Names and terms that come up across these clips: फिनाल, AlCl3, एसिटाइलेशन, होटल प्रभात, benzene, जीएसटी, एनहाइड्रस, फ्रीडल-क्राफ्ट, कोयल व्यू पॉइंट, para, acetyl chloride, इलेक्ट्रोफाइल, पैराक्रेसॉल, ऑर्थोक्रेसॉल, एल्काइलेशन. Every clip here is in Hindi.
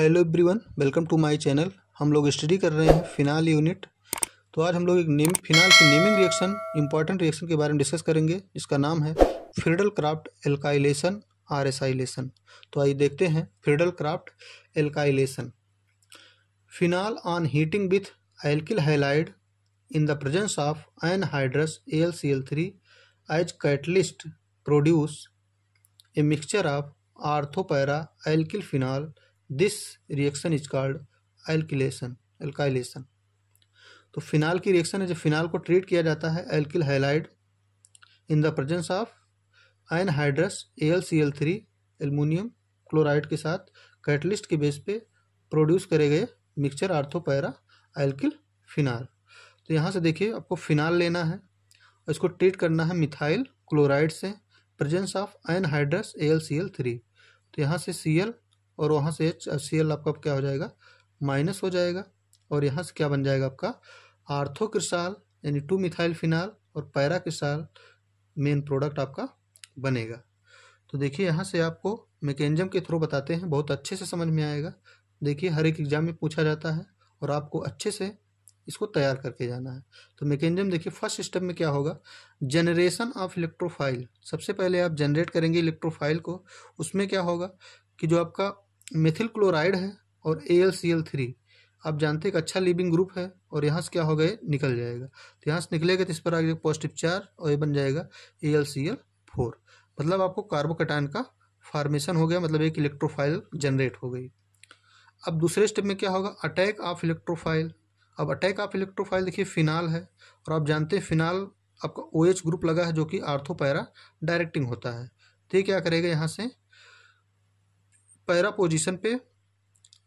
Hello everyone, welcome to my channel. हम लोग स्टडी कर रहे हैं फिनाल यूनिट। तो आज हम लोग एक फिनाल की नेमिंग रिएक्शन, इंपॉर्टेंट रिएक्शन के बारे में डिस्कस करेंगे, जिसका नाम है फ्रीडल-क्राफ्ट एल्काइलेशन आरएसआइलेशन। तो आइए देखते हैं फ्रीडल-क्राफ्ट एल्काइलेशन। फिनाल on heating with alkyl halide in the presence of एनहाइड्रस AlCl3 as catalyst produce a mixture of ortho para alkyl फिनाल। This reaction is called एल्काइलेशन। तो फिनाल की रिएक्शन है जब फिनाल को ट्रीट किया जाता है alkyl halide in the presence of एनहाइड्रस AlCl3 aluminium chloride के साथ कैटलिस्ट के बेस पे प्रोड्यूस करे गए mixture ortho para alkyl फिनाल। तो यहाँ से देखिए, आपको फिनाल लेना है और इसको ट्रीट करना है मिथाइल क्लोराइड से, प्रेजेंस ऑफ एनहाइड्रस AlCl3। तो यहाँ से Cl और वहाँ से HCl आपका क्या हो जाएगा, माइनस हो जाएगा, और यहाँ से क्या बन जाएगा आपका ऑर्थोक्रेसॉल यानी 2-मिथाइल फिनाल और पैराक्रेसॉल मेन प्रोडक्ट आपका बनेगा। तो देखिए यहाँ से आपको मैकेनिज्म के थ्रू बताते हैं, बहुत अच्छे से समझ में आएगा। देखिए हर एक एग्जाम में पूछा जाता है और आपको अच्छे से इसको तैयार करके जाना है। तो मैकेनिज्म देखिए फर्स्ट स्टेप में क्या होगा, जनरेशन ऑफ इलेक्ट्रोफाइल। सबसे पहले आप जनरेट करेंगे इलेक्ट्रोफाइल को। उसमें क्या होगा कि जो आपका मेथिल क्लोराइड है और AlCl3 आप जानते हैं एक अच्छा लीविंग ग्रुप है, और यहाँ से क्या होगा ये निकल जाएगा। तो यहाँ से निकलेगा तो इस पर आगे पॉजिटिव चार्ज और ये बन जाएगा AlCl4। मतलब आपको कार्बोकैटायन का फॉर्मेशन हो गया, मतलब एक इलेक्ट्रोफाइल जनरेट हो गई। अब दूसरे स्टेप में क्या होगा, अटैक ऑफ इलेक्ट्रोफाइल। अब अटैक ऑफ इलेक्ट्रोफाइल देखिए फिनाल है, और आप जानते हैं फिनाल आपका OH ग्रुप लगा है जो कि ऑर्थो पैरा डायरेक्टिंग होता है। तो ये क्या करेगा, यहाँ से पैरा पोजीशन पे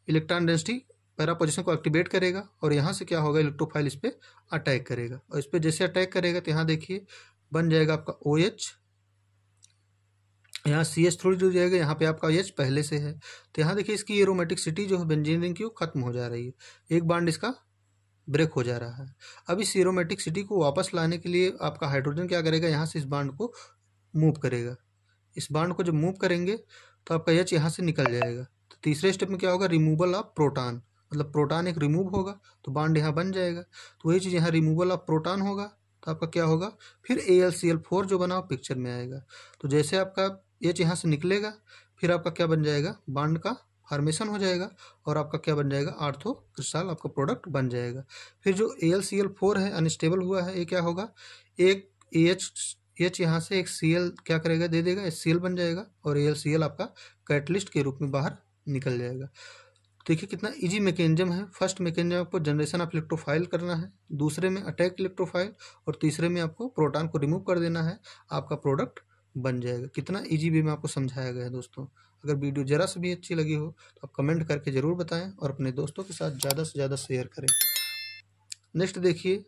इलेक्ट्रॉन डेंसिटी पैरा पोजीशन को एक्टिवेट करेगा, और यहाँ से क्या होगा इलेक्ट्रोफाइल इस पर अटैक करेगा। और इस पर जैसे अटैक करेगा तो यहाँ देखिए बन जाएगा आपका OH, यहाँ CH थोड़ी जुड़ जाएगा, यहाँ पे आपका OH पहले से है। तो यहाँ देखिए इसकी एरोमेटिक सिटी जो है बेंजीन रिंग की वो खत्म हो जा रही है, एक बाड इसका ब्रेक हो जा रहा है। अब इस एरोमेटिक सिटी को वापस लाने के लिए आपका हाइड्रोजन क्या करेगा, यहाँ से इस बाड को मूव करेगा। इस बाड को जब मूव करेंगे तो आपका H यहाँ से निकल जाएगा। तो तीसरे स्टेप में क्या होगा, रिमूवल ऑफ प्रोटॉन। मतलब प्रोटॉन एक रिमूव होगा तो बाड यहाँ बन जाएगा। तो वही चीज़ यहाँ रिमूवल ऑफ प्रोटॉन होगा तो आपका क्या होगा, फिर AlCl4 जो बना पिक्चर में आएगा। तो जैसे आपका H यहाँ से निकलेगा फिर आपका क्या बन जाएगा, बाड का फॉर्मेशन हो जाएगा, और आपका क्या बन जाएगा ऑर्थोक्रेसॉल आपका प्रोडक्ट बन जाएगा। फिर जो AlCl4 है अनस्टेबल हुआ है, ये क्या होगा, एक H यहाँ से एक Cl क्या करेगा दे देगा, HCl बन जाएगा, और AlCl आपका कैटलिस्ट के रूप में बाहर निकल जाएगा। देखिए कितना इजी मैकेनिज्म है। फर्स्ट मैकेनिज्म आपको जनरेशन ऑफ इलेक्ट्रोफाइल करना है, दूसरे में अटैक इलेक्ट्रोफाइल, और तीसरे में आपको प्रोटॉन को रिमूव कर देना है, आपका प्रोडक्ट बन जाएगा। कितना इजी भी मैं आपको समझाया गया है दोस्तों। अगर वीडियो जरा से भी अच्छी लगी हो तो आप कमेंट करके ज़रूर बताएं, और अपने दोस्तों के साथ ज़्यादा से ज़्यादा शेयर करें। नेक्स्ट देखिए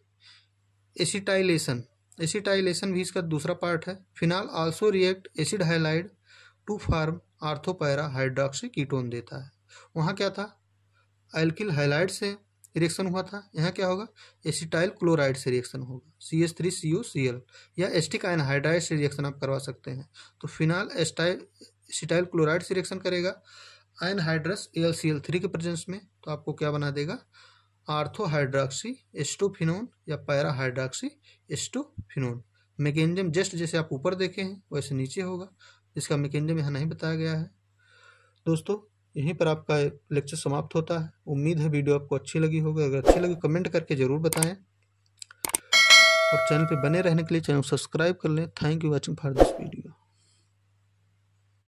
एसिटाइलेशन। एसिटाइलेशन भी इसका दूसरा पार्ट है। फिनाल also react acid halide to form ortho para hydroxy ketone देता है। वहाँ क्या था, एल्किल हाइलाइड से रिएक्शन हुआ था, यहाँ क्या होगा एसिटाइल क्लोराइड से रिएक्शन होगा, CH3COCl, या एसिटिक एनहाइड्राइड से रिएक्शन आप करवा सकते हैं। तो फिनाल एसिटाइल क्लोराइड से रिएक्शन करेगा एनहाइड्रस AlCl3 के प्रेजेंस में, तो आपको क्या बना देगा ऑर्थो हाइड्रोक्सी एस्टोफिनोन या para hydroxy acetophenone. Mechanism just जैसे आप ऊपर देखे हैं वैसे नीचे होगा, इसका मैकेनिज्म यहाँ नहीं बताया गया है। दोस्तों यहीं पर आपका लेक्चर समाप्त होता है। उम्मीद है वीडियो आपको अच्छी लगी होगी। अगर अच्छी लगी कमेंट करके ज़रूर बताएं, और चैनल पे बने रहने के लिए चैनल सब्सक्राइब कर लें। Thank you watching for this video.